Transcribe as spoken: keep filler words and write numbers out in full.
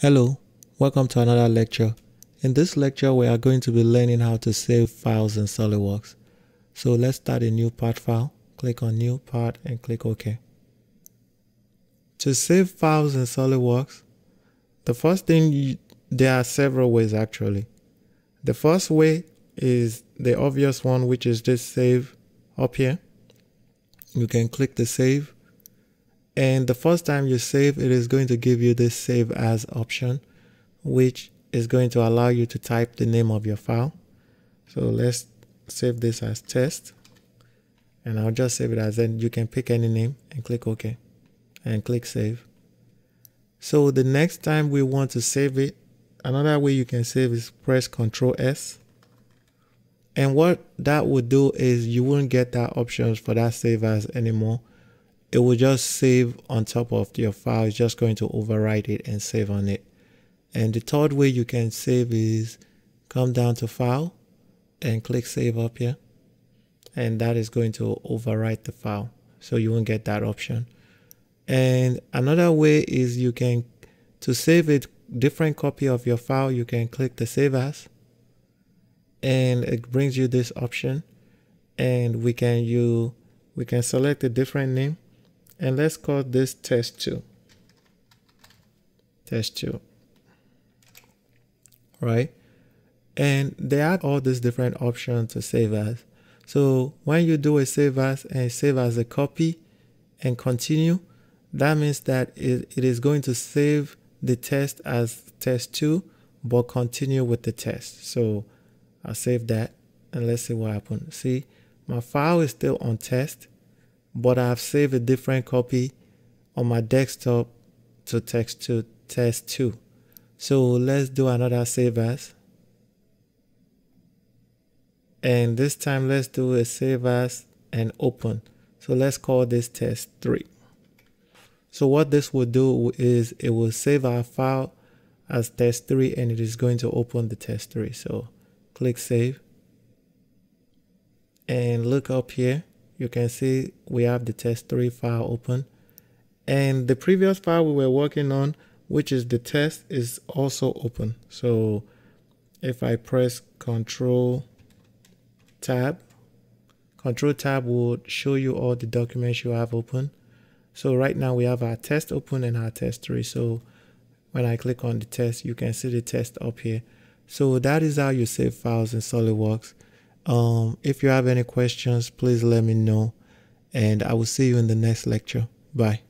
Hello, welcome to another lecture. In this lecture we are going to be learning how to save files in SolidWorks. So let's start a new part file, click on new part and click OK. To save files in SolidWorks, the first thing, you, there are several ways actually. The first way is the obvious one, which is this save up here. You can click the save. And the first time you save, it is going to give you this save as option, which is going to allow you to type the name of your file. So let's save this as test, and I'll just save it as, then you can pick any name and click OK and click save. So the next time we want to save it, another way you can save is press Ctrl S. And what that would do is you won't get that option for that save as anymore. It will just save on top of your file. It's just going to overwrite it and save on it. And the third way you can save is come down to file and click save up here. And that is going to overwrite the file. So you won't get that option. And another way is you can, to save a different copy of your file, you can click the save as. And it brings you this option. And we can, you, we can select a different name. And let's call this test two. test two. Right? And they add all these different options to save as. So when you do a save as and save as a copy and continue, that means that it, it is going to save the test as test two, but continue with the test. So I'll save that and let's see what happens. See, my file is still on test, but I've saved a different copy on my desktop to test two, test two. So let's do another save as. And this time let's do a save as and open. So let's call this test three. So what this will do is it will save our file as test three and it is going to open the test three. So click save. And look up here. You can see we have the test three file open, and the previous file we were working on, which is the test, is also open. So if I press Control Tab, Control Tab will show you all the documents you have open. So right now we have our test open and our test three. So when I click on the test, you can see the test up here. So that is how you save files in SolidWorks. Um, if you have any questions, please let me know, and I will see you in the next lecture. Bye.